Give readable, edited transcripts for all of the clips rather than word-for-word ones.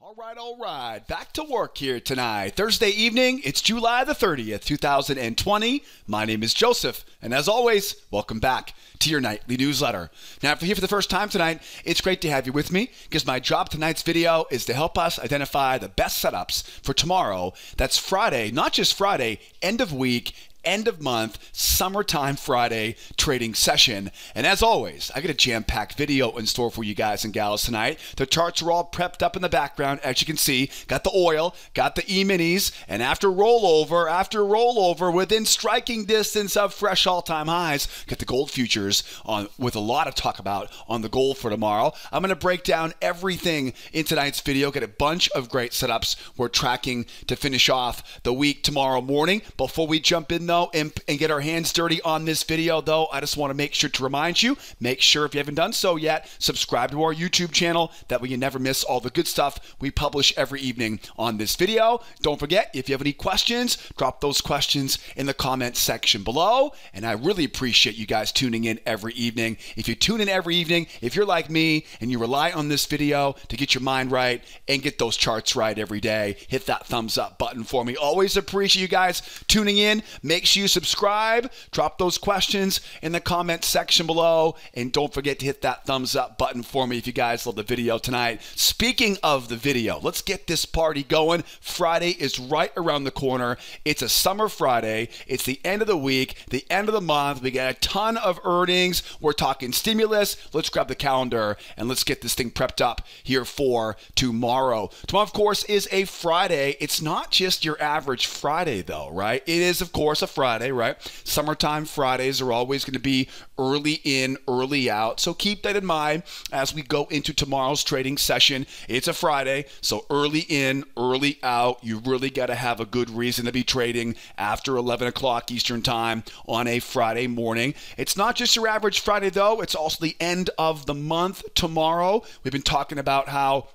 All right. Back to work here tonight. Thursday evening, it's July the 30th, 2020. My name is Joseph, and as always, welcome back to your nightly newsletter. Now, if you're here for the first time tonight, it's great to have you with me because my job tonight's video is to help us identify the best setups for tomorrow. That's Friday, not just Friday, end of week, end of month, summertime Friday trading session. And as always, I got a jam-packed video in store for you guys and gals tonight. The charts are all prepped up in the background, as you can see. Got the oil, got the E-minis, and after rollover, within striking distance of fresh all-time highs, got the gold futures on with a lot of talk about on the gold for tomorrow. I'm going to break down everything in tonight's video, get a bunch of great setups we're tracking to finish off the week tomorrow morning. Before we jump in, though, and get our hands dirty on this video, though, I just want to make sure to remind you, make sure if you haven't done so yet, subscribe to our YouTube channel. That way you never miss all the good stuff we publish every evening on this video. Don't forget, if you have any questions, drop those questions in the comment section below. And I really appreciate you guys tuning in every evening. If you tune in every evening, if you're like me and you rely on this video to get your mind right and get those charts right every day, hit that thumbs up button for me. Always appreciate you guys tuning in. Make sure you subscribe, drop those questions in the comment section below, and don't forget to hit that thumbs up button for me if you guys love the video tonight. Speaking of the video, let's get this party going. Friday is right around the corner. It's a summer Friday. It's the end of the week, the end of the month. We got a ton of earnings. We're talking stimulus. Let's grab the calendar and let's get this thing prepped up here for tomorrow. Tomorrow, of course, is a Friday. It's not just your average Friday, though, right? It is, of course, a Friday, right? Summertime Fridays are always going to be early in, early out. So keep that in mind as we go into tomorrow's trading session. It's a Friday, so early in, early out. You really got to have a good reason to be trading after 11 o'clock Eastern time on a Friday morning. It's not just your average Friday, though. It's also the end of the month tomorrow. We've been talking about how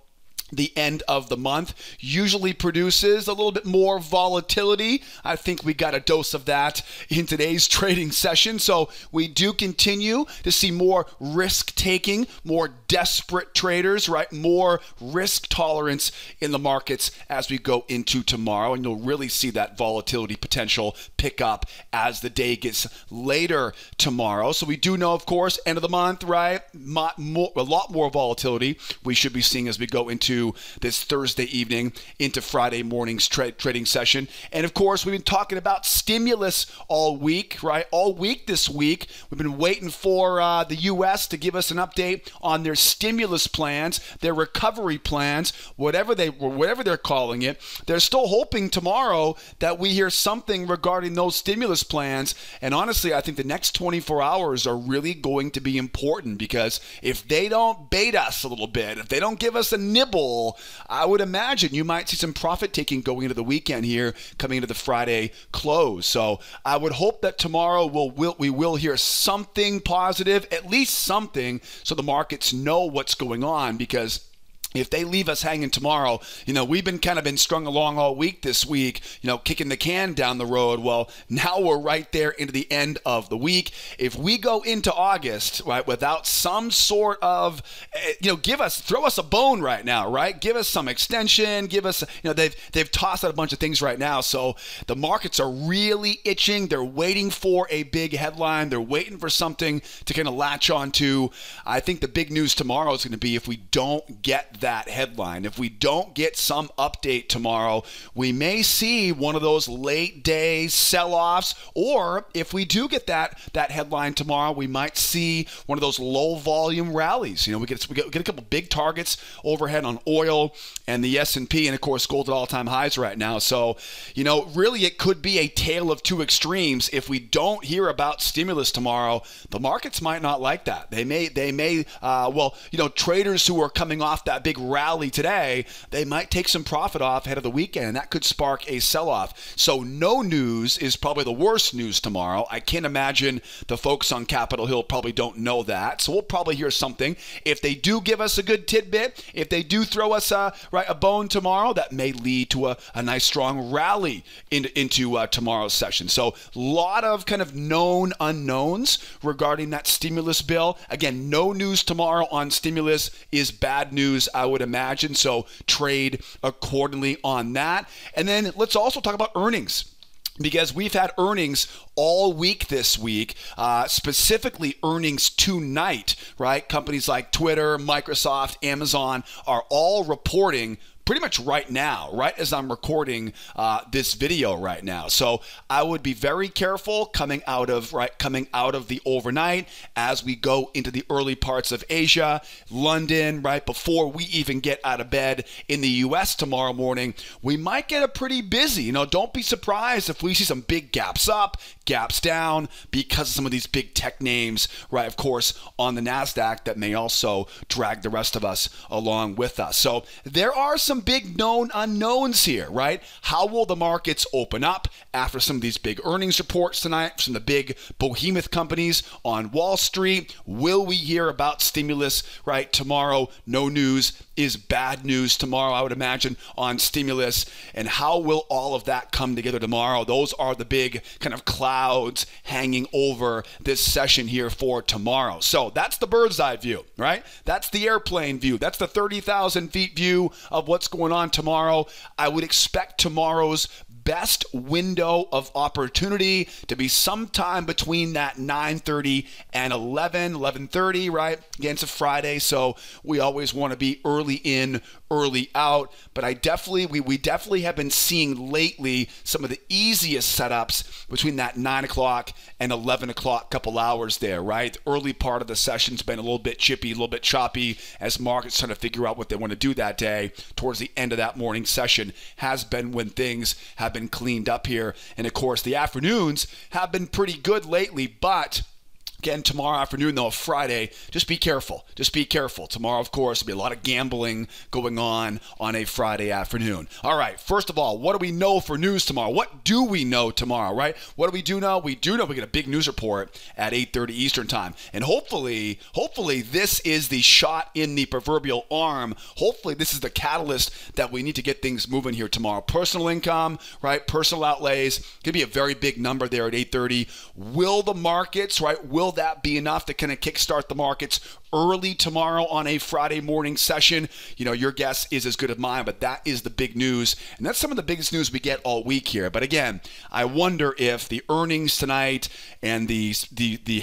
the end of the month usually produces a little bit more volatility. I think we got a dose of that in today's trading session. So we do continue to see more risk taking, more desperate traders, right? More risk tolerance in the markets as we go into tomorrow. And you'll really see that volatility potential pick up as the day gets later tomorrow. So we do know, of course, end of the month, right? A lot more volatility we should be seeing as we go into this Thursday evening into Friday morning's trading session. And of course, we've been talking about stimulus all week, right? All week this week, we've been waiting for the U.S. to give us an update on their stimulus plans, their recovery plans, whatever they're calling it. They're still hoping tomorrow that we hear something regarding those stimulus plans. And honestly, I think the next 24 hours are really going to be important, because if they don't bait us a little bit, if they don't give us a nibble, I would imagine you might see some profit taking going into the weekend here, coming into the Friday close. So I would hope that tomorrow we will hear something positive, at least something, so the markets know what's going on. Because if they leave us hanging tomorrow, you know, we've been kind of strung along all week this week, you know, kicking the can down the road. Well, now we're right there into the end of the week. If we go into August, right, without some sort of, you know, throw us a bone right now, right? Give us some extension, give us, you know, they've tossed out a bunch of things right now. So the markets are really itching. They're waiting for a big headline. They're waiting for something to kind of latch onto. I think the big news tomorrow is going to be if we don't get that headline, if we don't get some update tomorrow, we may see one of those late day sell-offs. Or if we do get that headline tomorrow, we might see one of those low volume rallies. You know, we get a couple big targets overhead on oil and the S&P, and of course gold at all-time highs right now. So, you know, really it could be a tale of two extremes. If we don't hear about stimulus tomorrow, the markets might not like that. They may, you know, traders who are coming off that big rally today, they might take some profit off ahead of the weekend, and that could spark a sell-off. So no news is probably the worst news tomorrow. I can't imagine the folks on Capitol Hill probably don't know that. So we'll probably hear something. If they do give us a good tidbit, if they do throw us a bone tomorrow, that may lead to a nice strong rally into tomorrow's session. So a lot of kind of known unknowns regarding that stimulus bill. Again, no news tomorrow on stimulus is bad news. I I would imagine. So trade accordingly on that. And then let's also talk about earnings, because we've had earnings all week this week, specifically earnings tonight, right? Companies like Twitter, Microsoft, Amazon are all reporting pretty much right now, right as I'm recording this video right now. So I would be very careful coming out of the overnight as we go into the early parts of Asia, London, right before we even get out of bed in the U.S. tomorrow morning. We might get a pretty busy, you know, don't be surprised if we see some big gaps up, gaps down because of some of these big tech names, right, of course, on the NASDAQ that may also drag the rest of us along with us. So there are some big known unknowns here, right? How will the markets open up after some of these big earnings reports tonight from the big behemoth companies on Wall Street? Will we hear about stimulus, right, tomorrow? No news is bad news tomorrow, I would imagine, on stimulus. And how will all of that come together tomorrow? Those are the big kind of clouds hanging over this session here for tomorrow. So that's the bird's eye view, right? That's the airplane view. That's the 30,000 feet view of what's going on tomorrow. I would expect tomorrow's best window of opportunity to be sometime between that 9:30 and 11:30, right? Again, it's a Friday, so we always want to be early in, early out. But I definitely, we definitely have been seeing lately some of the easiest setups between that 9 o'clock and 11 o'clock couple hours there, right? The early part of the session's been a little bit chippy, a little bit choppy as markets trying to figure out what they want to do that day. Towards the end of that morning session has been when things have been cleaned up here. And of course, the afternoons have been pretty good lately, but again, tomorrow afternoon, though, Friday, just be careful. Just be careful. Tomorrow, of course, will be a lot of gambling going on a Friday afternoon. All right, first of all, what do we know for news tomorrow? What do we know tomorrow, right? What do? We know? We do know we get a big news report at 8:30 Eastern time. And hopefully this is the shot in the proverbial arm. Hopefully this is the catalyst that we need to get things moving here tomorrow. Personal income, right? Personal outlays. Going to be a very big number there at 8:30. Will the markets, right? Will that be enough to kind of kickstart the markets early tomorrow on a Friday morning session? You know, your guess is as good as mine, but that is the big news. And that's some of the biggest news we get all week here. But again, I wonder if the earnings tonight and the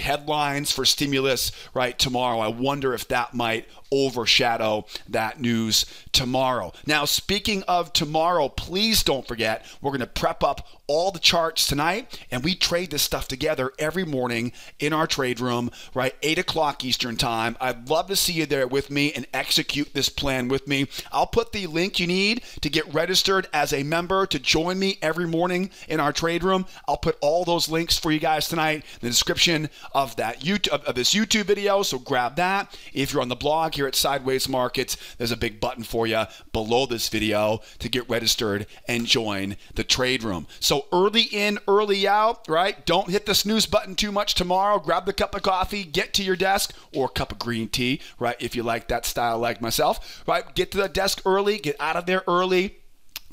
headlines for stimulus right tomorrow, I wonder if that might overshadow that news tomorrow. Now, speaking of tomorrow, please don't forget, we're going to prep up all the charts tonight, and we trade this stuff together every morning in our trade room, right? 8 o'clock Eastern time. I'd love to see you there with me and execute this plan with me. I'll put the link you need to get registered as a member to join me every morning in our trade room. I'll put all those links for you guys tonight in the description of this YouTube video, so grab that. If you're on the blog here at Sideways Markets, there's a big button for you below this video to get registered and join the trade room. So early in, early out, right? Don't hit the snooze button too much tomorrow. Grab the cup of coffee, get to your desk, or a cup of green tea, right? If you like that style like myself, right? Get to the desk early, get out of there early.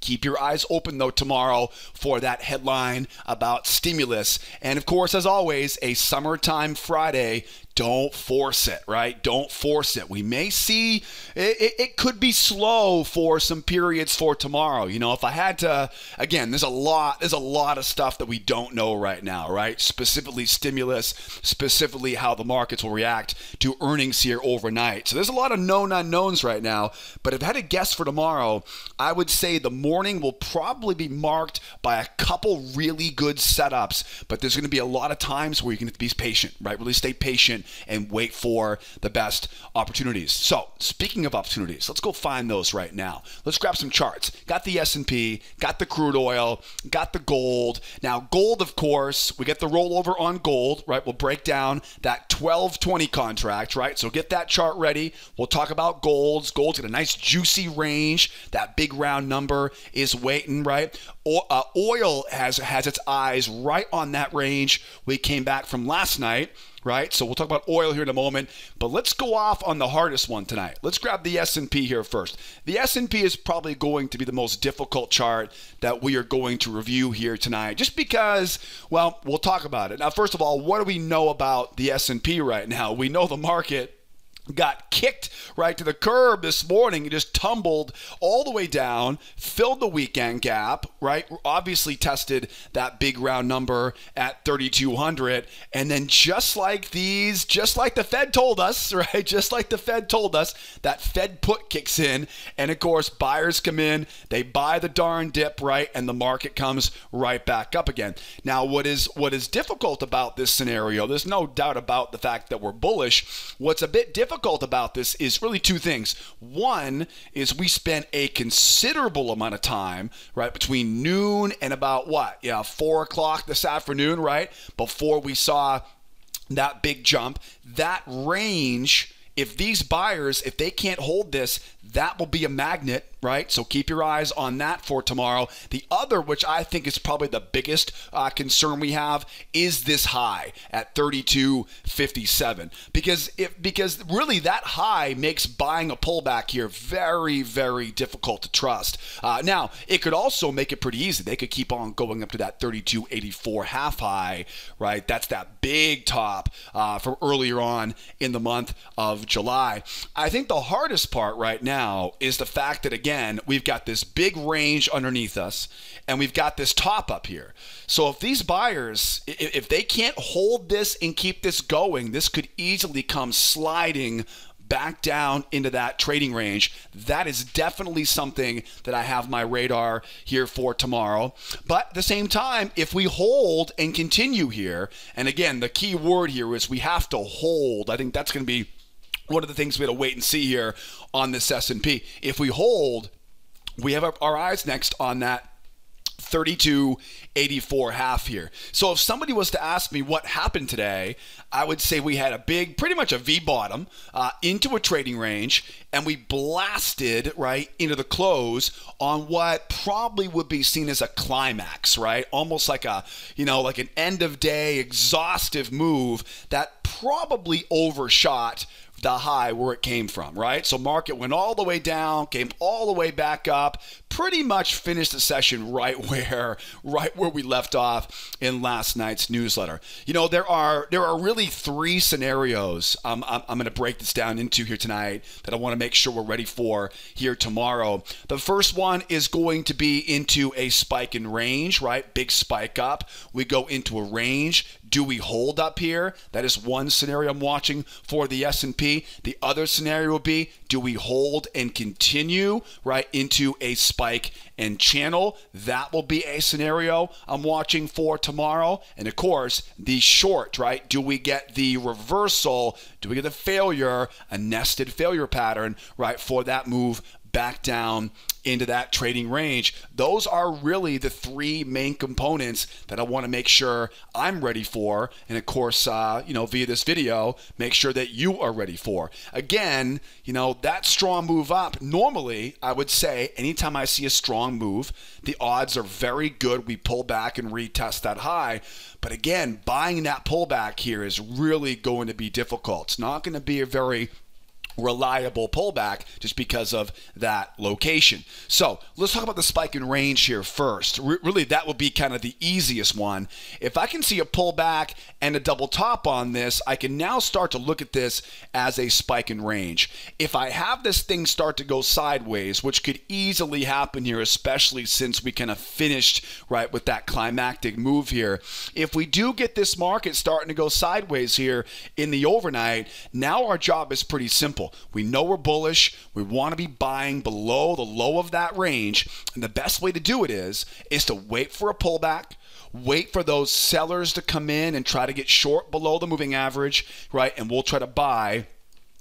Keep your eyes open, though, tomorrow for that headline about stimulus. And, of course, as always, a summertime Friday. Don't force it, right? Don't force it. We may see it could be slow for some periods for tomorrow. You know, if I had to, again, there's a lot of stuff that we don't know right now, right? Specifically stimulus, specifically how the markets will react to earnings here overnight. So there's a lot of known unknowns right now. But if I had to guess for tomorrow, I would say the morning will probably be marked by a couple really good setups. But there's going to be a lot of times where you can be patient, right? Really stay patient and wait for the best opportunities. So speaking of opportunities, let's go find those right now. Let's grab some charts. Got the S&P, got the crude oil, got the gold. Now gold, of course, we get the rollover on gold, right? We'll break down that 1220 contract, right? So get that chart ready. We'll talk about golds. Gold's got a nice juicy range. That big round number is waiting, right? Oil has its eyes right on that range. We came back from last night, right? So we'll talk about oil here in a moment, but let's go off on the hardest one tonight. Let's grab the S&P here first. The S&P is probably going to be the most difficult chart that we are going to review here tonight, just because, well, we'll talk about it. Now, first of all, what do we know about the S&P right now? We know the market got kicked right to the curb this morning. It just tumbled all the way down, filled the weekend gap, right? Obviously tested that big round number at 3,200. And then just like the Fed told us, right? Just like the Fed told us, that Fed put kicks in. And of course, buyers come in, they buy the darn dip, right? And the market comes right back up again. Now, what is difficult about this scenario, there's no doubt about the fact that we're bullish. What's a bit difficult about this is really two things. One is we spent a considerable amount of time, right, between noon and about what, 4 o'clock this afternoon, right, before we saw that big jump. That range, if these buyers, if they can't hold this, that will be a magnet, right? So keep your eyes on that for tomorrow. The other, which I think is probably the biggest concern we have, is this high at 32.57, because really that high makes buying a pullback here very, very difficult to trust. Now, it could also make it pretty easy. They could keep on going up to that 32.84 half high, right? That's that big top from earlier on in the month of July. I think the hardest part right now is the fact that, again, we've got this big range underneath us and we've got this top up here. So if these buyers, if they can't hold this and keep this going, this could easily come sliding back down into that trading range. That is definitely something that I have my radar here for tomorrow. But at the same time, if we hold and continue here, and again, the key word here is we have to hold. I think that's going to be one of the things we had to wait and see here on this S&P. If we hold, we have our eyes next on that 32.84 half here. So if somebody was to ask me what happened today, I would say we had a big, pretty much a V bottom into a trading range, and we blasted right into the close on what probably would be seen as a climax, right? Almost like a, like an end of day exhaustive move that probably overshot the high where it came from, right? So market went all the way down, came all the way back up, pretty much finished the session right where we left off in last night's newsletter. There are really three scenarios I'm going to break this down into here tonight that I want to make sure we're ready for here tomorrow. The first one is going to be into a spike in range, right? Big spike up. We go into a range. Do we hold up here? That is one scenario I'm watching for the S&P. The other scenario will be, do we hold and continue right into a spike and channel? That will be a scenario I'm watching for tomorrow. And of course, the short, right? Do we get the reversal? Do we get the failure, a nested failure pattern, right, for that move back down into that trading range? Those are really the three main components that I want to make sure I'm ready for. And of course, via this video, make sure that you are ready for. Again, that strong move up, normally I would say anytime I see a strong move, the odds are very good we pull back and retest that high. But again, buying that pullback here is really going to be difficult. It's not going to be a very reliable pullback just because of that location. So let's talk about the spike in range here first. Really, that would be kind of the easiest one. If I can see a pullback and a double top on this, I can now start to look at this as a spike in range. If I have this thing start to go sideways, which could easily happen here, especially since we kind of finished right with that climactic move here. If we do get this market starting to go sideways here in the overnight, now our job is pretty simple. We know we're bullish. We want to be buying below the low of that range. And the best way to do it is to wait for a pullback, wait for those sellers to come in and try to get short below the moving average, right? And we'll try to buy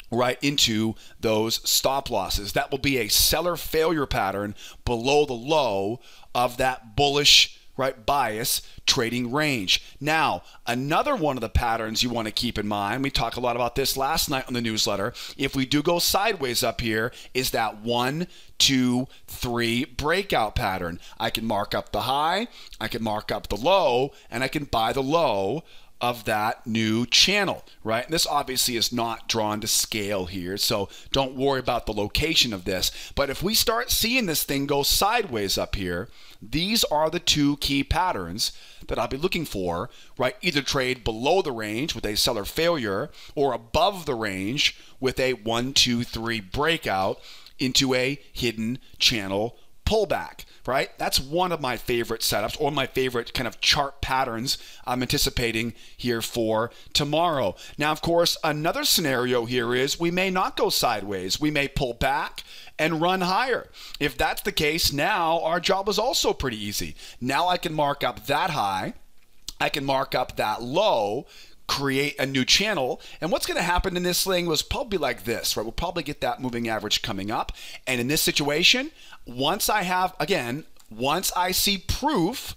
right into those stop losses. That will be a seller failure pattern below the low of that bullish right bias trading range. Now, another one of the patterns you want to keep in mind, we talked a lot about this last night on the newsletter, if we do go sideways up here, is that 1, 2, 3 breakout pattern. I can mark up the high, I can mark up the low, and I can buy the low of that new channel, right? And this obviously is not drawn to scale here, so don't worry about the location of this. But if we start seeing this thing go sideways up here, these are the two key patterns that I'll be looking for, right? Either trade below the range with a seller failure or above the range with a 1, 2, 3 breakout into a hidden channel pullback, right? That's one of my favorite setups or my favorite kind of chart patterns I'm anticipating here for tomorrow. Now, of course, another scenario here is we may not go sideways. We may pull back and run higher. If that's the case, now our job is also pretty easy. Now I can mark up that high. I can mark up that low, create a new channel, and what's going to happen in this thing was probably like this, right? We'll probably get that moving average coming up, and in this situation, once I have, again, once I see proof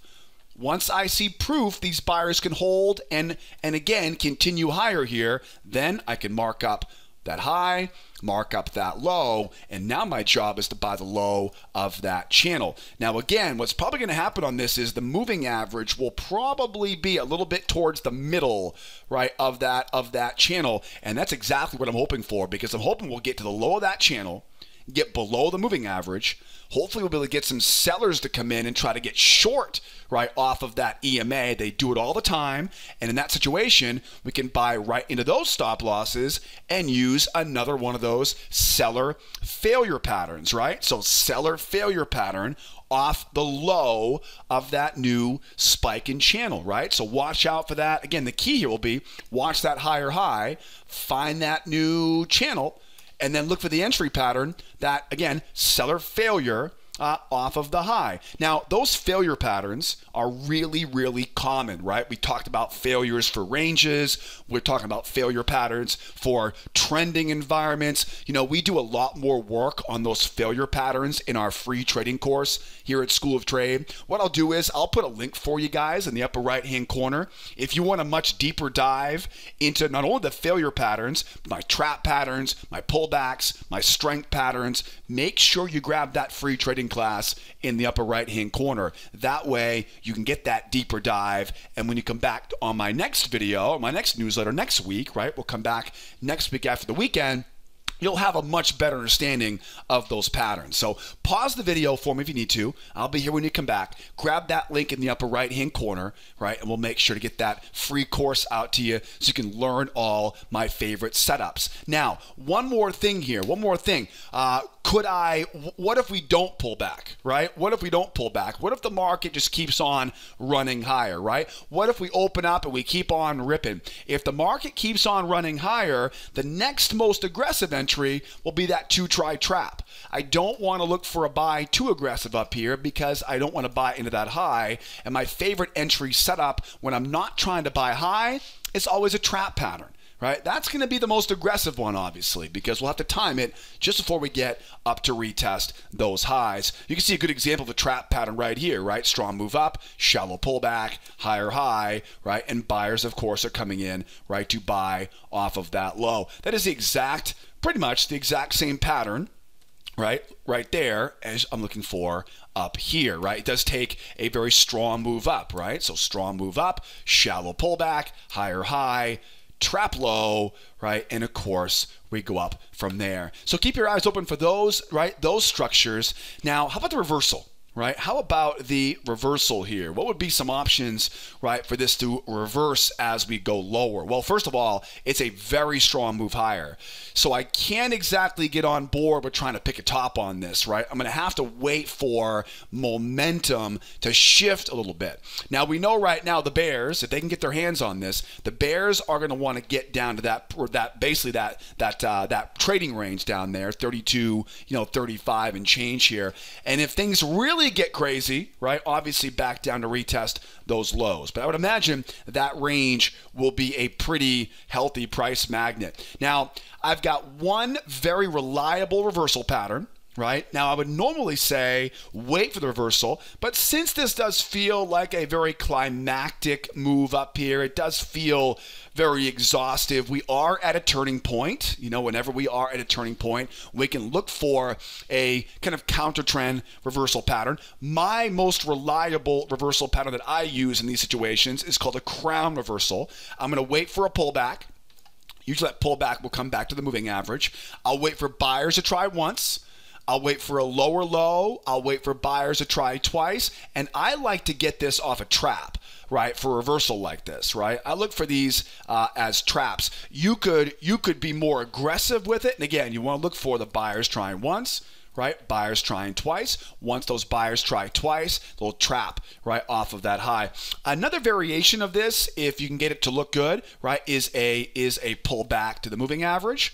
these buyers can hold and again continue higher here, then I can mark up that high, mark up that low, and now my job is to buy the low of that channel. Now again, what's probably going to happen on this is the moving average will probably be a little bit towards the middle, right, of that channel, and that's exactly what I'm hoping for, because I'm hoping we'll get to the low of that channel, get below the moving average. Hopefully we'll be able to get some sellers to come in and try to get short, right, off of that EMA. They do it all the time, and in that situation, we can buy right into those stop losses and use another one of those seller failure patterns, right? So seller failure pattern off the low of that new spike in channel, right? So watch out for that. Again, the key here will be watch that higher high, find that new channel, and then look for the entry pattern, that, again, seller failure off of the high. Now, those failure patterns are really, really common, right? We talked about failures for ranges. We're talking about failure patterns for trending environments. You know, we do a lot more work on those failure patterns in our free trading course here at School of Trade. What I'll do is I'll put a link for you guys in the upper right-hand corner. If you want a much deeper dive into not only the failure patterns, but my trap patterns, my pullbacks, my strength patterns, make sure you grab that free trading class in the upper right hand corner. That way you can get that deeper dive, and when you come back on my next video, my next newsletter next week, right, we'll come back next week after the weekend, you'll have a much better understanding of those patterns. So pause the video for me if you need to. I'll be here when you come back. Grab that link in the upper right-hand corner, right? And we'll make sure to get that free course out to you so you can learn all my favorite setups. Now, one more thing here, one more thing. What if we don't pull back, right? What if we don't pull back? What if the market just keeps on running higher, right? What if we open up and we keep on ripping? If the market keeps on running higher, the next most aggressive entry will be that two-try trap. I don't want to look for a buy too aggressive up here because I don't want to buy into that high. And my favorite entry setup when I'm not trying to buy high is always a trap pattern, right? That's going to be the most aggressive one, obviously, because we'll have to time it just before we get up to retest those highs. You can see a good example of a trap pattern right here, right? Strong move up, shallow pullback, higher high, right? And buyers, of course, are coming in, right, to buy off of that low. That is the exact, pretty much the exact same pattern, right, right there as I'm looking for up here, right? It does take a very strong move up, right? So strong move up, shallow pullback, higher high, trap low, right? And of course, we go up from there. So keep your eyes open for those, right? Those structures. Now, how about the reversal, right? How about the reversal here? What would be some options, right, for this to reverse as we go lower? Well, first of all, it's a very strong move higher. So I can't exactly get on board with trying to pick a top on this, right? I'm going to have to wait for momentum to shift a little bit. Now, we know right now the bears, if they can get their hands on this, the bears are going to want to get down to that, or that basically that trading range down there, 32, you know, 35 and change here. And if things really get crazy, right? Obviously back down to retest those lows. But I would imagine that range will be a pretty healthy price magnet. Now, I've got one very reliable reversal pattern, right? Now, I would normally say wait for the reversal, but since this does feel like a very climactic move up here, it does feel very exhaustive. We are at a turning point. You know, whenever we are at a turning point, we can look for a kind of counter trend reversal pattern. My most reliable reversal pattern that I use in these situations is called a crown reversal. I'm going to wait for a pullback. Usually that pullback will come back to the moving average. I'll wait for buyers to try once. I'll wait for a lower low. I'll wait for buyers to try twice. And I like to get this off a trap, right? For a reversal like this, right? I look for these as traps. You could be more aggressive with it. And again, you want to look for the buyers trying once, right? Buyers trying twice. Once those buyers try twice, they'll trap right off of that high. Another variation of this, if you can get it to look good, right, is a pullback to the moving average.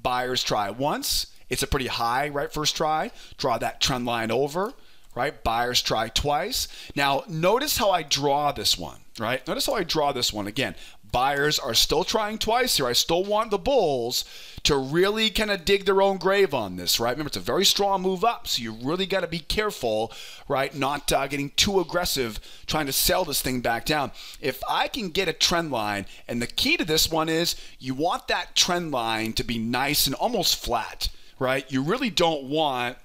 Buyers try once. It's a pretty high, right, first try. Draw that trend line over, right? Buyers try twice. Now, notice how I draw this one, right? Notice how I draw this one. Again, buyers are still trying twice here. I still want the bulls to really kind of dig their own grave on this, right? Remember, it's a very strong move up, so you really got to be careful, right? Not getting too aggressive trying to sell this thing back down. If I can get a trend line, and the key to this one is you want that trend line to be nice and almost flat, right? You really don't want,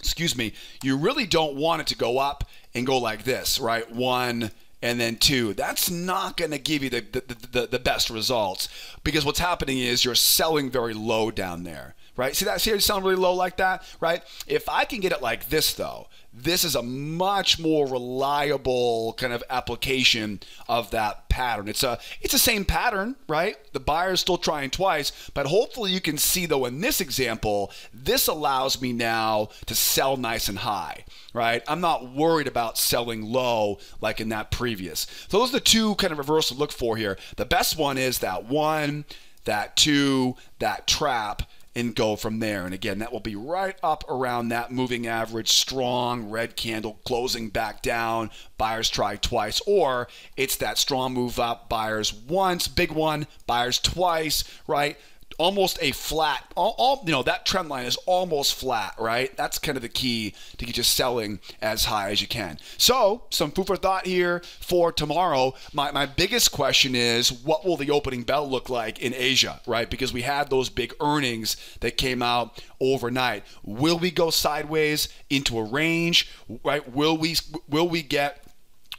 excuse me, you really don't want it to go up and go like this, right? One and then two. That's not going to give you the best results, because what's happening is you're selling very low down there, right? See that? See how you're selling really low like that, right? If I can get it like this, though, this is a much more reliable kind of application of that pattern. It's the same pattern, right? The buyer's still trying twice, but hopefully you can see, though, in this example, this allows me now to sell nice and high, right? I'm not worried about selling low like in that previous. So those are the two kind of reversals to look for here. The best one is that one, that two, that trap, and go from there. And again, that will be right up around that moving average, strong red candle closing back down, buyers try twice, or it's that strong move up, buyers once, big one, buyers twice, right? Almost a flat, you know, that trend line is almost flat, right? That's kind of the key to get you selling as high as you can. So some food for thought here for tomorrow. My biggest question is, what will the opening bell look like in Asia, right? Because we had those big earnings that came out overnight. Will we go sideways into a range, right? Will we get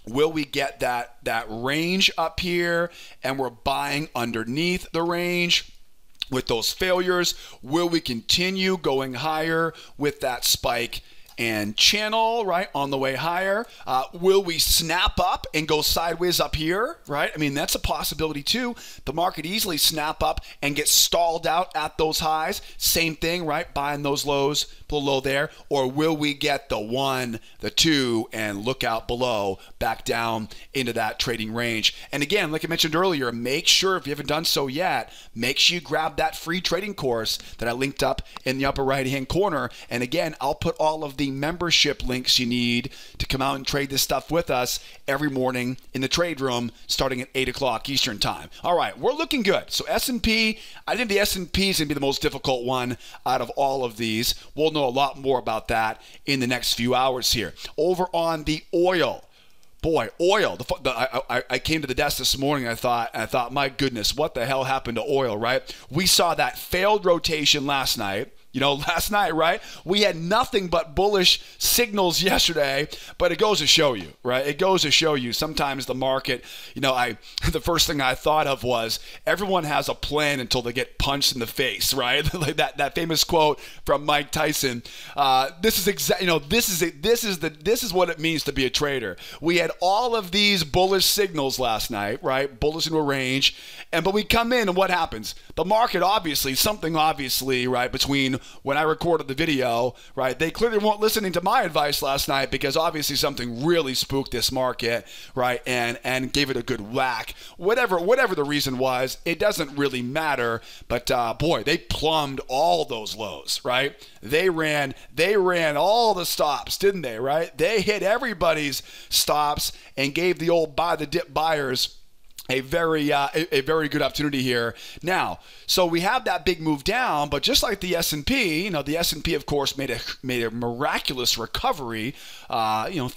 that range up here, and we're buying underneath the range with those failures? Will we continue going higher with that spike and channel, right, on the way higher? Will we snap up and go sideways up here, right? I mean, that's a possibility too. The market easily snap up and get stalled out at those highs. Same thing, right, buying those lows below there. Or will we get the one, the two, and look out below, back down into that trading range? And again, like I mentioned earlier, make sure, if you haven't done so yet, make sure you grab that free trading course that I linked up in the upper right-hand corner. And again, I'll put all of the membership links you need to come out and trade this stuff with us every morning in the trade room starting at 8 o'clock Eastern time. All right, we're looking good. So S&P, I think the S&P is going to be the most difficult one out of all of these. We'll know a lot more about that in the next few hours here. Over on the oil. Boy, oil. I came to the desk this morning. I thought, my goodness, what the hell happened to oil, right? We saw that failed rotation last night. You know, last night, right? We had nothing but bullish signals yesterday, but it goes to show you, right? It goes to show you sometimes the market, you know, the first thing I thought of was, everyone has a plan until they get punched in the face, right? Like that famous quote from Mike Tyson. This is exactly, you know, this is what it means to be a trader. We had all of these bullish signals last night, right? Bullish into a range, but we come in and what happens? The market obviously, something obviously, right, between when I recorded the video, right, they clearly weren't listening to my advice last night, because obviously something really spooked this market, right, and gave it a good whack. Whatever the reason was, it doesn't really matter. But boy, they plumbed all those lows, right? They ran all the stops, didn't they? Right? They hit everybody's stops and gave the old buy the dip buyers a very good opportunity here. Now, so we have that big move down, but just like the S&P, the S&P of course made a miraculous recovery. Thank you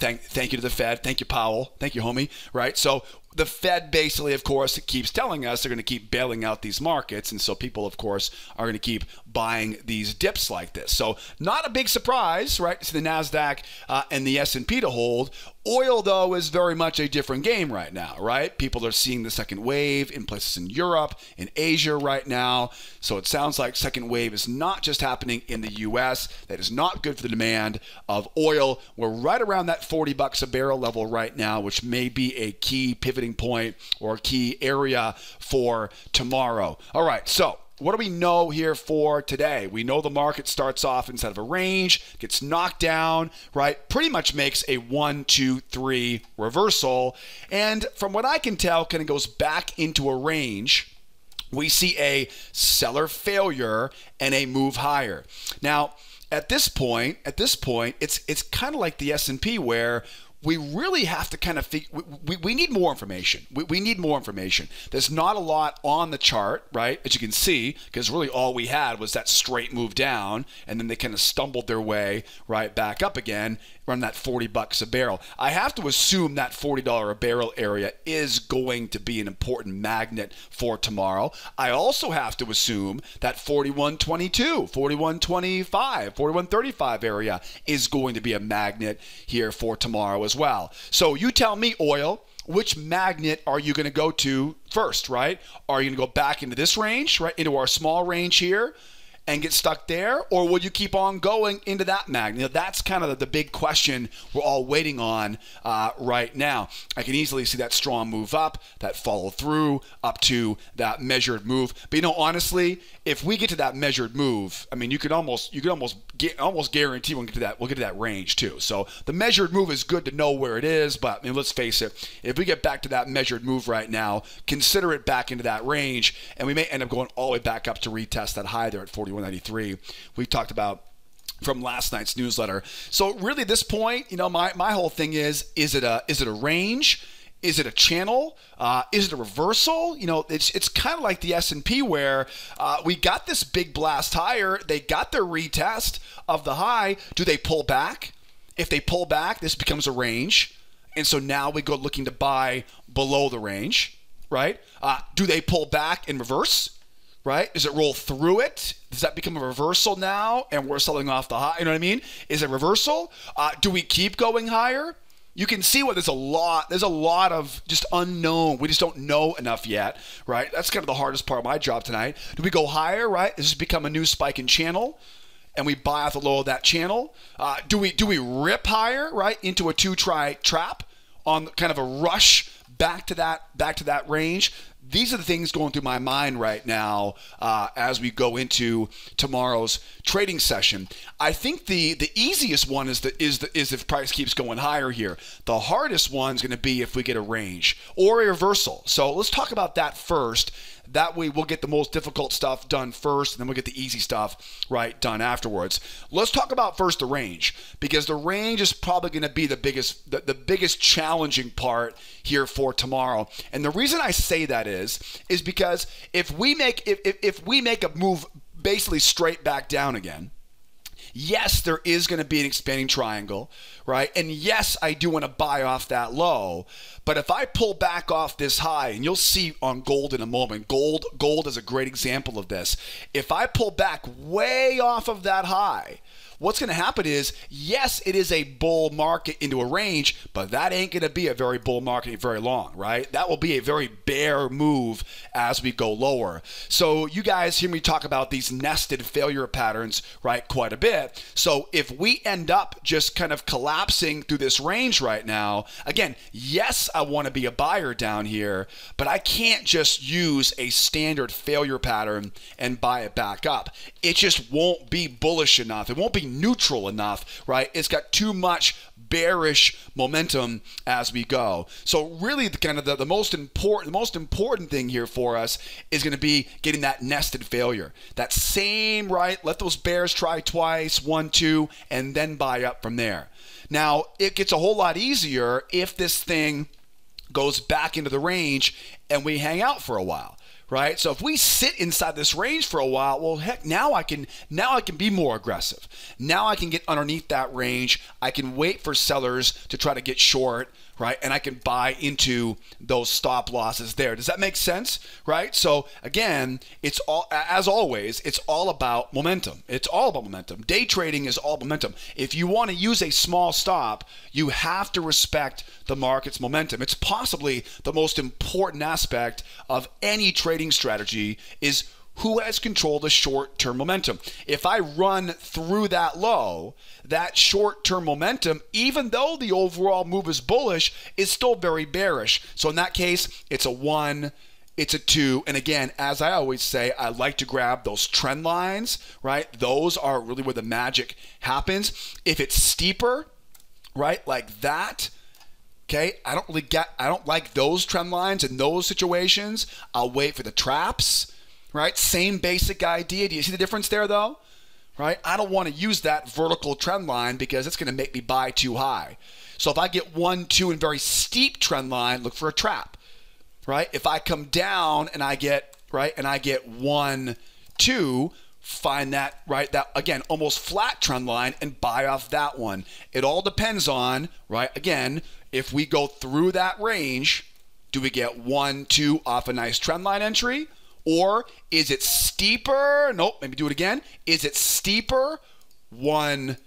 to the Fed, thank you Powell, thank you homie, right? So the Fed basically, of course, keeps telling us they're going to keep bailing out these markets, and so people, of course, are going to keep buying these dips like this. So not a big surprise, right, to the NASDAQ and the S&P to hold. Oil, though, is very much a different game right now, right? People are seeing the second wave in places in Europe, in Asia right now. So it sounds like second wave is not just happening in the U.S. That is not good for the demand of oil. We're right around that $40 a barrel level right now, which may be a key pivoting point or key area for tomorrow. All right, so what do we know here for today? We know the market starts off inside of a range, gets knocked down, right? Pretty much makes a 1-2-3 reversal, and from what I can tell, kind of goes back into a range. We see a seller failure and a move higher. Now, at this point, it's kind of like the S&P where we really have to kind of figure, we need more information. We need more information. There's not a lot on the chart, right, as you can see, because really all we had was that straight move down, and then they kind of stumbled their way right back up again around that $40 a barrel. I have to assume that $40 a barrel area is going to be an important magnet for tomorrow. I also have to assume that 41.22, 41.25, 41.35 area is going to be a magnet here for tomorrow as well. So you tell me, oil, which magnet are you going to go to first, right? Are you going to go back into this range, right, into our small range here, and get stuck there, or will you keep on going into that magnet? That's kind of the big question we're all waiting on right now. I can easily see that strong move up, that follow through up to that measured move. But honestly, if we get to that measured move, you could almost guarantee we'll get to that range too. So the measured move is good to know where it is, but let's face it, if we get back to that measured move right now, consider it back into that range, and we may end up going all the way back up to retest that high there at 41. 193 we talked about from last night's newsletter. So really at this point, my whole thing is it a range? Is it a channel? Is it a reversal? It's kind of like the S&P where we got this big blast higher. They got their retest of the high. Do they pull back? If they pull back, this becomes a range. And so now we go looking to buy below the range, right? Do they pull back in reverse? Right? Does it roll through it? Does that become a reversal now and we're selling off the high? You know what I mean? Is it reversal? Do we keep going higher? You can see what there's a lot of just unknown. We just don't know enough yet, right? That's kind of the hardest part of my job tonight. Do we go higher, right? Does this become a new spike in channel and we buy off the low of that channel? Do we rip higher, right, into a two-try trap on kind of a rush back to that range? These are the things going through my mind right now as we go into tomorrow's trading session. I think the easiest one is if price keeps going higher here. The hardest one's going to be if we get a range or a reversal. So let's talk about that first. That way we'll get the most difficult stuff done first, and then we'll get the easy stuff right done afterwards. Let's talk about first the range, because the range is probably going to be the biggest challenging part here for tomorrow. And the reason I say that is because if we make a move basically straight back down again, yes, there is going to be an expanding triangle, right? And yes, I do want to buy off that low. But if I pull back off this high, and you'll see on gold in a moment, gold is a great example of this. If I pull back way off of that high, what's going to happen is, yes, it is a bull market into a range, but that ain't going to be a very bull market very long, right? That will be a very bear move as we go lower. So you guys hear me talk about these nested failure patterns, right, quite a bit. So if we end up just kind of collapsing through this range right now, again, yes, I want to be a buyer down here, but I can't just use a standard failure pattern and buy it back up. It just won't be bullish enough. It won't be neutral enough, right? It's got too much bearish momentum as we go. So really the most important thing here for us is going to be getting that nested failure, that same, right, let those bears try twice, 1, 2, and then buy up from there. Now it gets a whole lot easier if this thing goes back into the range and we hang out for a while, right? So if we sit inside this range for a while, well, heck, now I can be more aggressive. Now I can get underneath that range. I can wait for sellers to try to get short, right? And I can buy into those stop losses there. Does that make sense, right? So again, it's all, as always, it's all about momentum. It's all about momentum. Day trading is all momentum. If you want to use a small stop, you have to respect the market's momentum. It's possibly the most important aspect of any trading strategy is who has control of the short-term momentum. If I run through that low, that short-term momentum, even though the overall move is bullish, is still very bearish. So in that case, it's a 1, it's a 2. And again, as I always say, I like to grab those trend lines, right? Those are really where the magic happens. If it's steeper, right, like that, okay, I don't like those trend lines in those situations. I'll wait for the traps. Right? Same basic idea. Do you see the difference there though? Right? I don't want to use that vertical trend line because it's going to make me buy too high. So if I get 1, 2 and very steep trend line, look for a trap. Right? If I come down and I get, right, and I get 1, 2, find that, right, that again almost flat trend line and buy off that one. It all depends on, right, again, if we go through that range, do we get 1, 2 off a nice trend line entry? Or is it steeper? Nope, let me do it again. Is it steeper? 1,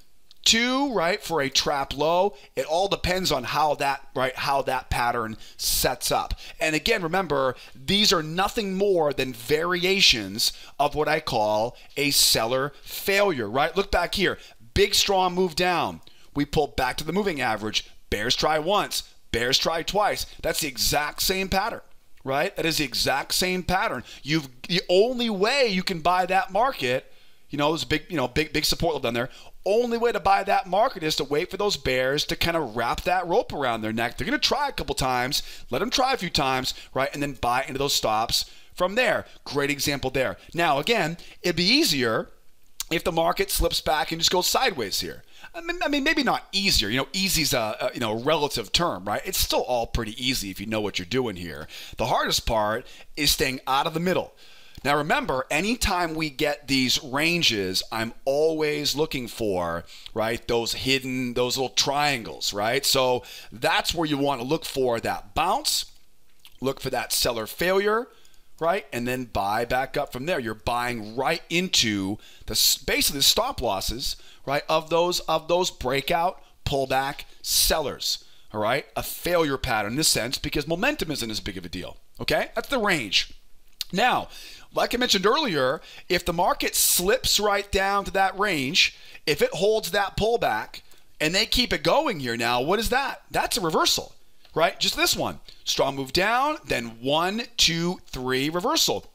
2, right, for a trap low. It all depends on how that, right, how that pattern sets up. And again, remember, these are nothing more than variations of what I call a seller failure, right? Look back here. Big, strong move down. We pull back to the moving average. Bears try once. Bears try twice. That's the exact same pattern. Right? That is the exact same pattern. You've the only way you can buy that market, you know, there's big, you know, big support level down there. Only way to buy that market is to wait for those bears to kind of wrap that rope around their neck. They're going to try a couple times, let them try a few times, right? And then buy into those stops from there. Great example there. Now, again, it'd be easier if the market slips back and just goes sideways here. I mean, maybe not easier. You know, easy is a you know, relative term, right? It's still all pretty easy if you know what you're doing here. The hardest part is staying out of the middle. Now, remember, anytime we get these ranges, I'm always looking for, right, those hidden, those little triangles, right? So that's where you want to look for that bounce, look for that seller failure, right, and then buy back up from there. You're buying right into the basically the stop losses, right, of those breakout pullback sellers. All right, a failure pattern in this sense because momentum isn't as big of a deal. Okay, that's the range. Now, like I mentioned earlier, if the market slips right down to that range, if it holds that pullback and they keep it going here, now what is that? That's a reversal. Right? Just this one. Strong move down, then 1, 2, 3 reversal.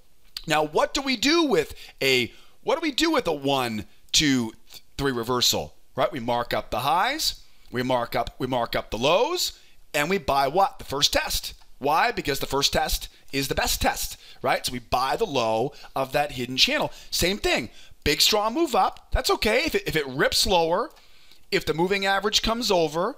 Now, what do we do with a 1, 2, 3 reversal? Right? We mark up the highs, we mark up the lows, and we buy what? The first test. Why? Because the first test is the best test, right? So we buy the low of that hidden channel. Same thing. Big strong move up. That's okay if it rips lower, if the moving average comes over,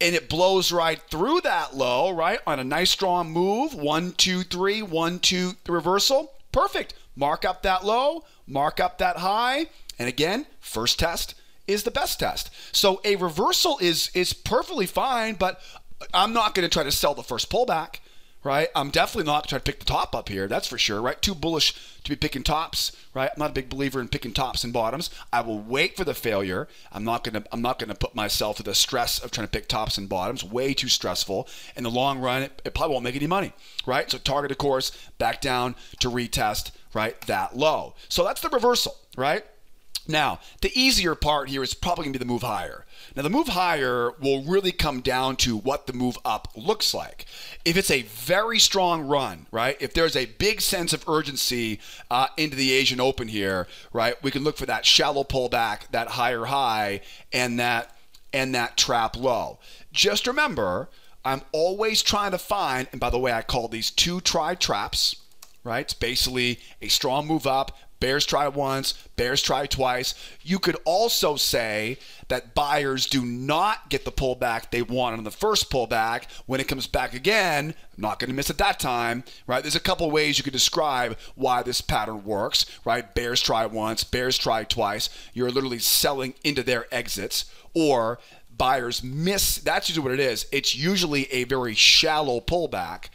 and it blows right through that low, right, on a nice strong move, 1, 2, 3, 1, 2, 3 reversal, perfect. Mark up that low, mark up that high, and again, first test is the best test. So a reversal is perfectly fine, but I'm not going to try to sell the first pullback, right? I'm definitely not going to try to pick the top up here, that's for sure, right? Too bullish to be picking tops, right? I'm not a big believer in picking tops and bottoms. I will wait for the failure. I'm not gonna put myself through the stress of trying to pick tops and bottoms. Way too stressful. In the long run, it probably won't make any money, right? So target a course back down to retest, right? That low. So that's the reversal, right? Now, the easier part here is probably going to be the move higher. Now, the move higher will really come down to what the move up looks like. If it's a very strong run, right, if there's a big sense of urgency into the Asian Open here, right, we can look for that shallow pullback, that higher high, and that trap low. Just remember, I'm always trying to find, and by the way, I call these two try traps, right? It's basically a strong move up, Bears try once, bears try twice. You could also say that buyers do not get the pullback they wanted on the first pullback. When it comes back again, I'm not going to miss it that time, right? There's a couple ways you could describe why this pattern works, right? Bears try once, bears try twice. You're literally selling into their exits, or buyers miss. That's usually what it is. It's usually a very shallow pullback,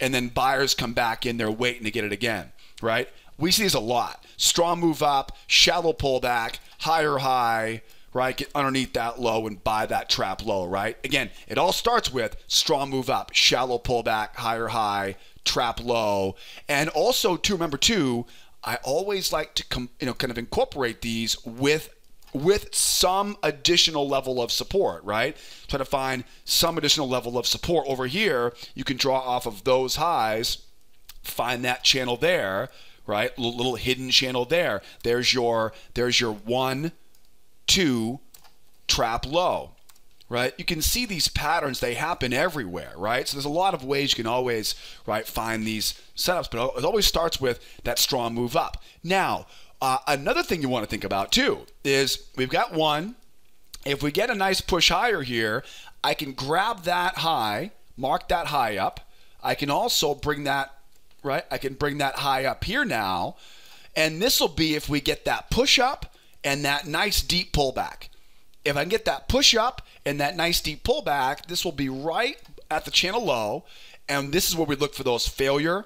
and then buyers come back in, they're waiting to get it again, right? We see these a lot. Strong move up, shallow pullback, higher high, right? Get underneath that low and buy that trap low, right? Again, it all starts with strong move up, shallow pullback, higher high, trap low. And also, to remember too, I always like to kind of incorporate these with some additional level of support, right? Try to find some additional level of support over here. You can draw off of those highs, find that channel there, right? Little hidden channel there. There's your 1, 2 trap low, right? You can see these patterns, they happen everywhere, right? So there's a lot of ways you can always, right, find these setups, but it always starts with that strong move up. Now, another thing you want to think about too is we've got one. If we get a nice push higher here, I can grab that high, mark that high up. I can also bring that, right? I can bring that high up here now, and this will be if we get that push up and that nice deep pullback. If I can get that push up and that nice deep pullback, this will be right at the channel low, and this is where we look for those failure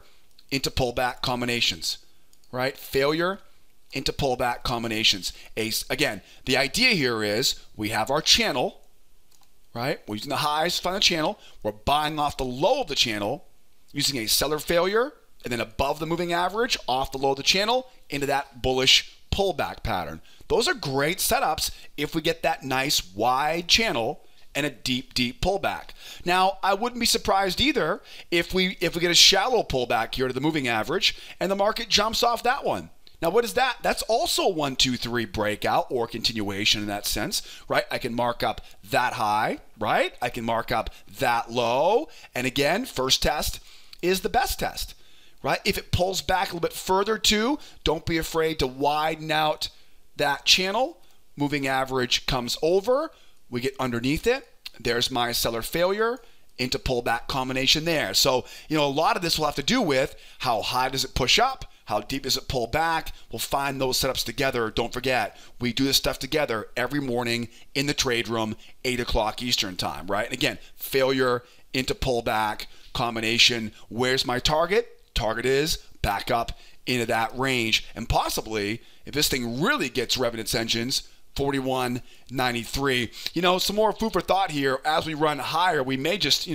into pullback combinations, right? Failure into pullback combinations. Again, the idea here is we have our channel, right? We're using the highs to find the channel. We're buying off the low of the channel using a seller failure, and then above the moving average, off the low of the channel, into that bullish pullback pattern. Those are great setups if we get that nice wide channel and a deep, deep pullback. Now, I wouldn't be surprised either if we get a shallow pullback here to the moving average and the market jumps off that one. Now, what is that? That's also 1, 2, 3 breakout or continuation in that sense, right? I can mark up that high, right? I can mark up that low. And again, first test is the best test, right? If it pulls back a little bit further too, don't be afraid to widen out that channel. Moving average comes over. We get underneath it. There's my seller failure into pullback combination there. So, a lot of this will have to do with how high does it push up? How deep does it pull back? We'll find those setups together. Don't forget, we do this stuff together every morning in the trade room, 8 o'clock Eastern time, right? And again, failure into pullback combination. Where's my target? Target is back up into that range. And possibly, if this thing really gets revving its engines, 41.93. Some more food for thought here. As we run higher, we may just, we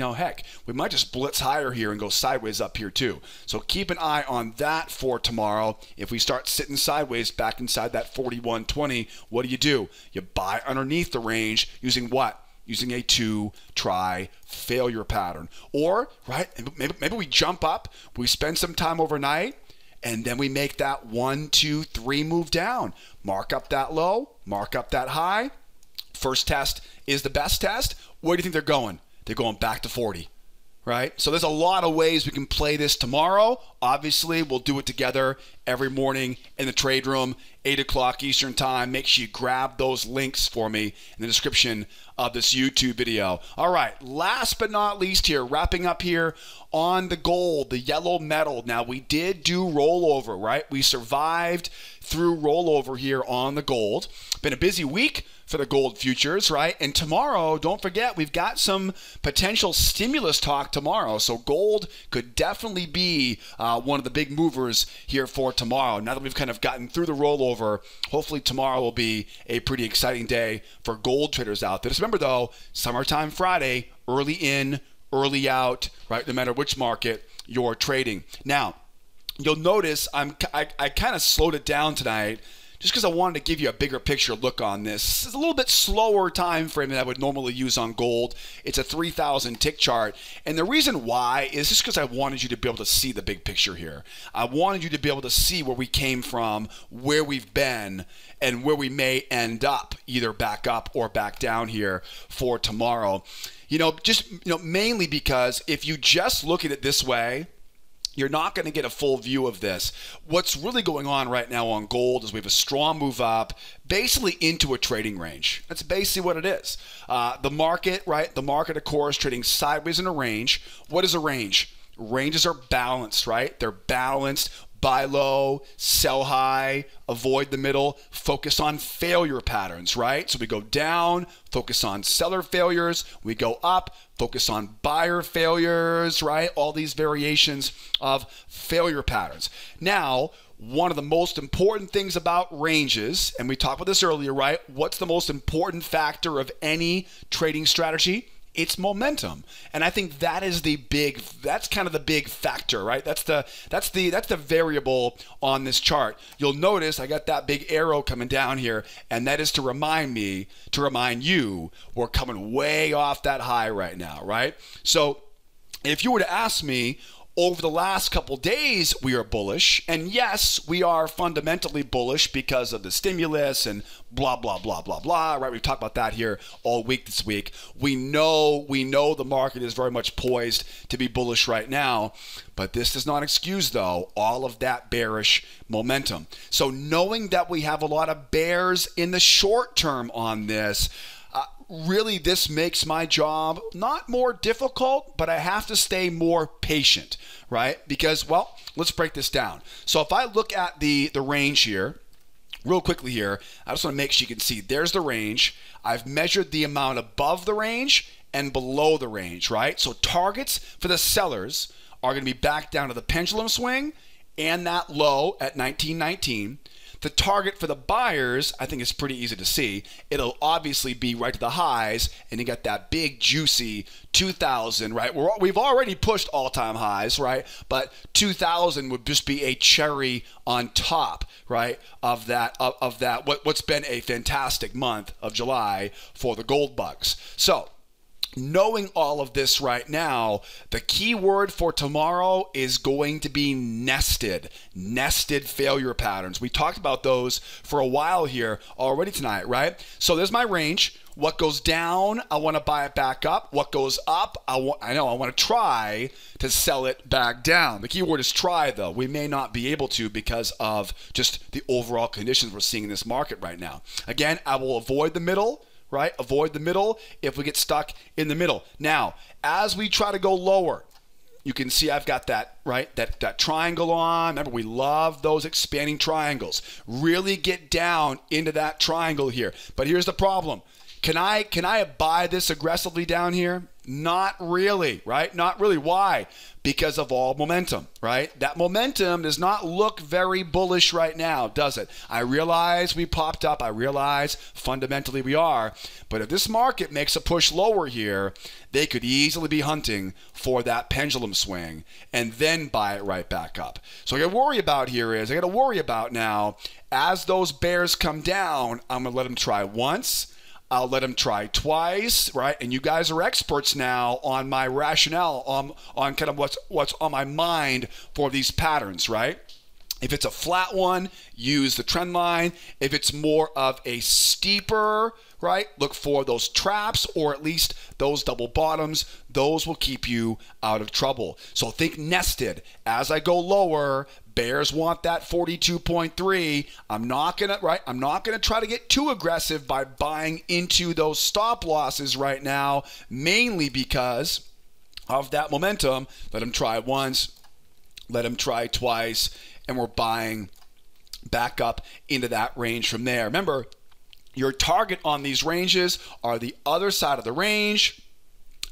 might just blitz higher here and go sideways up here too. So keep an eye on that for tomorrow. If we start sitting sideways back inside that 41.20, what do? You buy underneath the range using what? Using a two-try failure pattern. Or, right, maybe we jump up, we spend some time overnight, and then we make that 1, 2, 3 move down. Mark up that low, mark up that high. First test is the best test. Where do you think they're going? They're going back to 40, right? So there's a lot of ways we can play this tomorrow. Obviously, we'll do it together every morning in the trade room, 8 o'clock Eastern time. Make sure you grab those links for me in the description of this YouTube video. All right, last but not least here, wrapping up here on the gold, the yellow metal. Now, we did do rollover, right? We survived through rollover here on the gold. Been a busy week for the gold futures, right? And tomorrow, don't forget, we've got some potential stimulus talk tomorrow. So gold could definitely be one of the big movers here for tomorrow. Now that we've kind of gotten through the rollover, hopefully tomorrow will be a pretty exciting day for gold traders out there. Just remember, though, summertime Friday, early in, early out, right? No matter which market you're trading. Now, you'll notice I kind of slowed it down tonight just because I wanted to give you a bigger picture look on this. It's a little bit slower time frame than I would normally use on gold. It's a 3,000 tick chart. And the reason why is just because I wanted you to be able to see the big picture here. I wanted you to be able to see where we came from, where we've been, and where we may end up, either back up or back down here for tomorrow. Mainly because if you just look at it this way, You're not going to get a full view of this. What's really going on right now on gold is we have a strong move up, basically into a trading range. That's basically what it is. The market, right? The market, of course, trading sideways in a range. What is a range? Ranges are balanced, right? They're balanced. Buy low, sell high, avoid the middle, focus on failure patterns, right? So we go down, focus on seller failures. We go up, focus on buyer failures, right? All these variations of failure patterns. Now, one of the most important things about ranges, and we talked about this earlier, right? What's the most important factor of any trading strategy? It's momentum. And I think that is the big, that's kind of the big factor, right? That's the variable on this chart. You'll notice I got that big arrow coming down here, and that is to remind me, to remind you, we're coming way off that high right now, right? So if you were to ask me, over the last couple days, we are bullish. And yes, we are fundamentally bullish because of the stimulus and blah, blah, blah, blah, blah, right? We've talked about that here all week this week. We know the market is very much poised to be bullish right now, but this does not excuse, though, all of that bearish momentum. So knowing that we have a lot of bears in the short term on this, really, this makes my job not more difficult, but I have to stay more patient, right? Because, well, let's break this down. So if I look at the range here, real quickly here, I just want to make sure you can see there's the range. I've measured the amount above the range and below the range, right? So targets for the sellers are going to be back down to the pendulum swing and that low at 1919. The target for the buyers, I think it's pretty easy to see. It'll obviously be right to the highs, and you got that big juicy 2,000, right? We've already pushed all-time highs, right? But 2,000 would just be a cherry on top, right, of that what's been a fantastic month of July for the gold bucks. So knowing all of this right now, the key word for tomorrow is going to be nested failure patterns. We talked about those for a while here already tonight, right? So there's my range. What goes down, I want to buy it back up. What goes up, I want to try to sell it back down. The key word is try, though. We may not be able to because of just the overall conditions we're seeing in this market right now. Again, I will avoid the middle, right? Avoid the middle if we get stuck in the middle. Now, as we try to go lower, you can see I've got that, right? That triangle on. Remember, we love those expanding triangles. Really get down into that triangle here. But here's the problem. Can I buy this aggressively down here? Not really, right? Not really. Why? Because of all momentum, right? That momentum does not look very bullish right now, does it? I realize we popped up. I realize fundamentally we are. But if this market makes a push lower here, they could easily be hunting for that pendulum swing and then buy it right back up. So I got to worry about here is, I got to worry about now, as those bears come down, I'm going to let them try once. I'll let them try twice, right? And you guys are experts now on my rationale, on kind of what's on my mind for these patterns, right? If it's a flat one, use the trend line. If it's more of a steeper, right, look for those traps or at least those double bottoms. Those will keep you out of trouble. So think nested. As I go lower, bears want that 42.3. I'm not gonna try to get too aggressive by buying into those stop losses right now, mainly because of that momentum. Let them try once, let them try twice, and we're buying back up into that range from there. Remember, your target on these ranges are the other side of the range.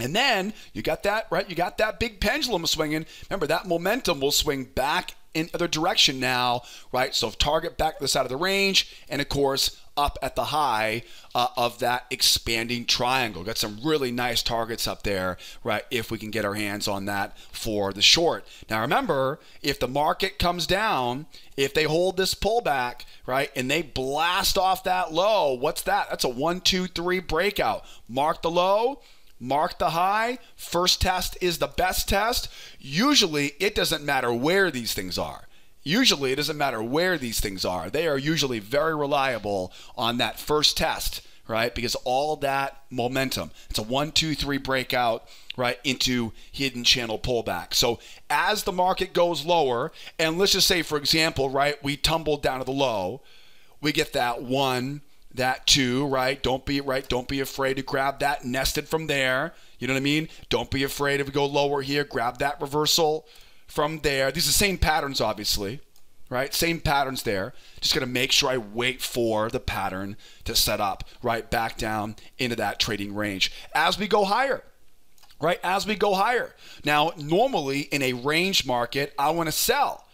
And then you got that, right? You got that big pendulum swinging. Remember, that momentum will swing back in other direction now, right? So target back to the side of the range, and of course up at the high of that expanding triangle. Got some really nice targets up there, right? If we can get our hands on that for the short. Now remember, if the market comes down, if they hold this pullback, right, and they blast off that low, what's that? That's a 1, 2, 3 breakout. Mark the low, mark the high. First test is the best test. Usually it doesn't matter where these things are. Usually it doesn't matter where these things are. They are usually very reliable on that first test, right? Because all that momentum, it's a 1, 2, 3 breakout, right, into hidden channel pullback. So as the market goes lower, and let's just say, for example, right, we tumbled down to the low, we get that 1, that 2, right? Don't be afraid to grab that nested from there. You know what I mean? Don't be afraid if we go lower here, grab that reversal from there. These are the same patterns, obviously, right? Same patterns there. Just gonna make sure I wait for the pattern to set up, right? Back down into that trading range as we go higher, right? As we go higher. Now, normally in a range market, I wanna sell,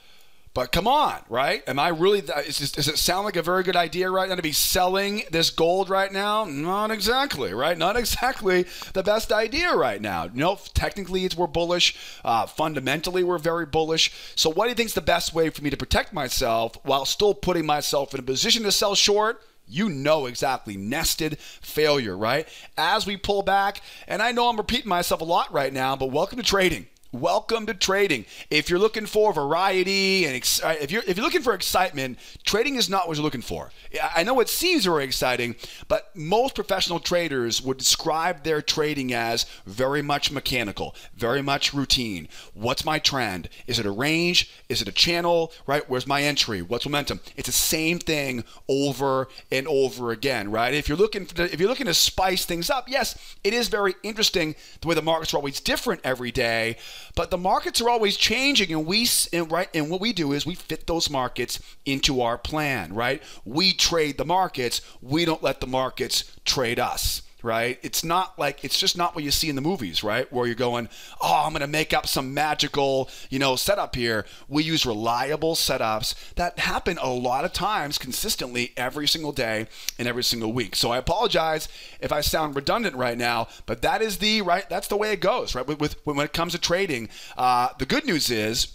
but come on, right? Am I really, does it sound like a very good idea right now to be selling this gold right now? Not exactly, right? Not exactly the best idea right now. Nope, technically we're bullish. Fundamentally, we're very bullish. So what do you think is the best way for me to protect myself while still putting myself in a position to sell short? You know exactly, nested failure, right? As we pull back, and I know I'm repeating myself a lot right now, but welcome to trading. Welcome to trading. If you're looking for variety and if you're looking for excitement, trading is not what you're looking for. I know it seems very exciting, but most professional traders would describe their trading as very much mechanical, very much routine. What's my trend? Is it a range? Is it a channel? Right? Where's my entry? What's momentum? It's the same thing over and over again, right? If you're looking to spice things up, yes, it is very interesting the way the markets are always different every day. But the markets are always changing, and what we do is we fit those markets into our plan, right? We trade the markets. We don't let the markets trade us, right? It's not like, it's just not what you see in the movies, right? Where you're going, oh, I'm going to make up some magical, you know, setup here. We use reliable setups that happen a lot of times consistently every single day and every single week. So I apologize if I sound redundant right now, but that is the, right, that's the way it goes, right? When it comes to trading, the good news is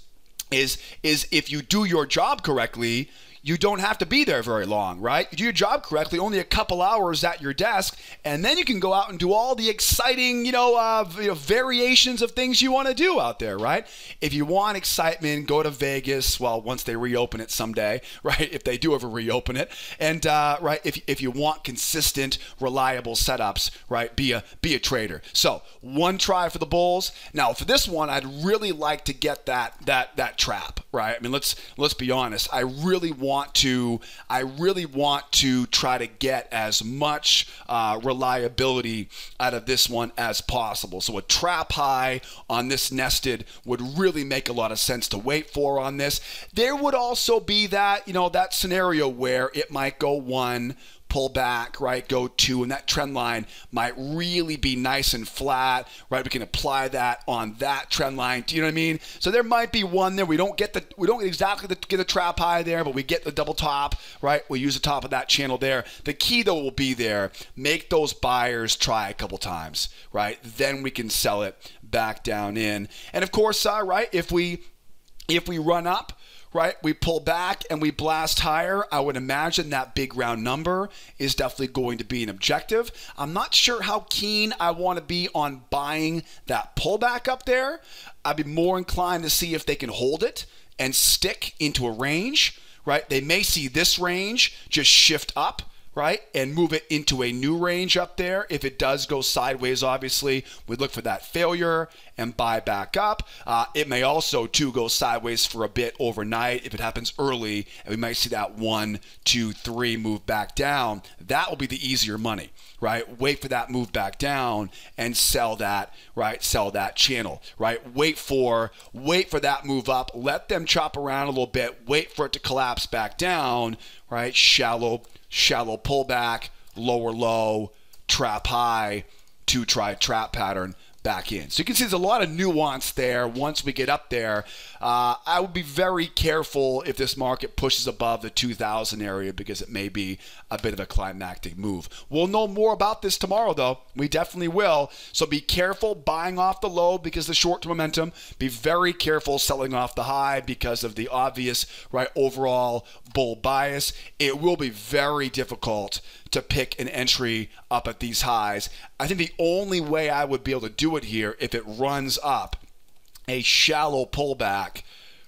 if you do your job correctly, you don't have to be there very long, right? You do your job correctly, only a couple hours at your desk, and then you can go out and do all the exciting, variations of things you want to do out there, right? If you want excitement, go to Vegas, well, once they reopen it someday, right? If they do ever reopen it. And, right, if you want consistent, reliable setups, right, be a trader. So, one try for the bulls. Now, for this one, I'd really like to get that trap, right? I mean, let's be honest. I really want to try to get as much reliability out of this one as possible. So a trap high on this nested would really make a lot of sense to wait for on this. There would also be that, you know, that scenario where it might go 1, pull back, right, go 2, and that trend line might really be nice and flat, right? We can apply that on that trend line. Do you know what I mean? So there might be one there. We don't exactly get the trap high there, but we get the double top, right? We use the top of that channel there. The key though will be there. Make those buyers try a couple times, right? Then we can sell it back down in. And of course, right, if we run up, right, we pull back and we blast higher, I would imagine that big round number is definitely going to be an objective. I'm not sure how keen I want to be on buying that pullback up there. I'd be more inclined to see if they can hold it and stick into a range, right? They may see this range just shift up, right, and move it into a new range up there. If it does go sideways, obviously, we'd look for that failure and buy back up. It may also, too, go sideways for a bit overnight if it happens early, and we might see that 1, 2, 3 move back down. That will be the easier money, right? Wait for that move back down and sell that, right? Sell that channel, right? Wait for that move up. Let them chop around a little bit. Wait for it to collapse back down, right? Shallow pullback, lower low, trap high, to try trap pattern back in. So you can see there's a lot of nuance there once we get up there. I would be very careful if this market pushes above the 2000 area because it may be a bit of a climactic move. We'll know more about this tomorrow though. We definitely will. So be careful buying off the low because the short-term momentum. Be very careful selling off the high because of the obvious, right, overall bull bias. It will be very difficult to pick an entry up at these highs. I think the only way I would be able to do it here if it runs up a shallow pullback,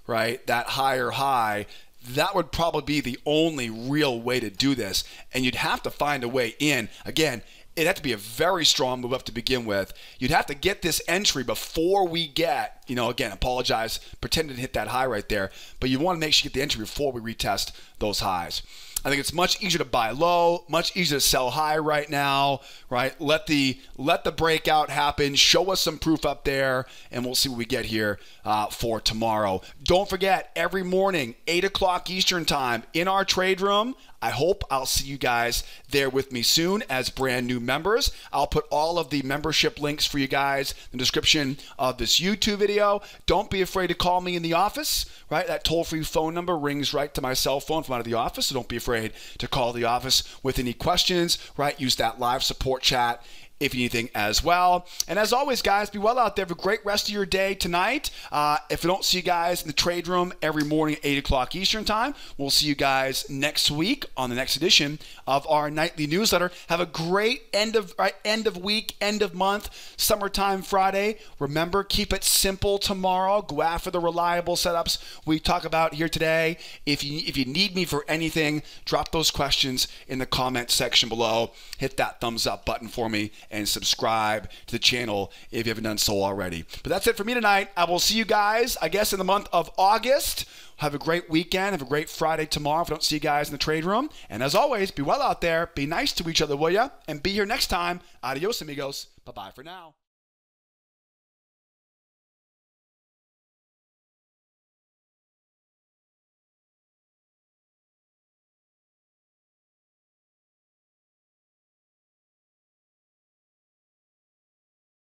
right, that higher high, that would probably be the only real way to do this. And you'd have to find a way in. Again, it'd have to be a very strong move up to begin with. You'd have to get this entry before we get, you know, again, apologize, pretend to hit that high right there. But you want to make sure you get the entry before we retest those highs. I think it's much easier to buy low, much easier to sell high right now, right? Let the breakout happen. Show us some proof up there, and we'll see what we get here for tomorrow. Don't forget, every morning, 8 o'clock Eastern time in our trade room. I hope I'll see you guys there with me soon as brand new members. I'll put all of the membership links for you guys in the description of this YouTube video. Don't be afraid to call me in the office, right? That toll-free phone number rings right to my cell phone from out of the office, so don't be afraid to call the office with any questions, right? Use that live support chat if anything as well. And as always, guys, be well out there. Have a great rest of your day tonight. If I don't see you guys in the trade room every morning at 8 o'clock Eastern time, we'll see you guys next week on the next edition of our nightly newsletter. Have a great end of week, end of month, summertime Friday. Remember, keep it simple tomorrow. Go after the reliable setups we talk about here today. If you need me for anything, drop those questions in the comment section below. Hit that thumbs up button for me. And subscribe to the channel if you haven't done so already. But that's it for me tonight. I will see you guys, I guess, in the month of August. Have a great weekend. Have a great Friday tomorrow if I don't see you guys in the trade room. And as always, be well out there. Be nice to each other, will ya? And be here next time. Adios, amigos. Bye-bye for now.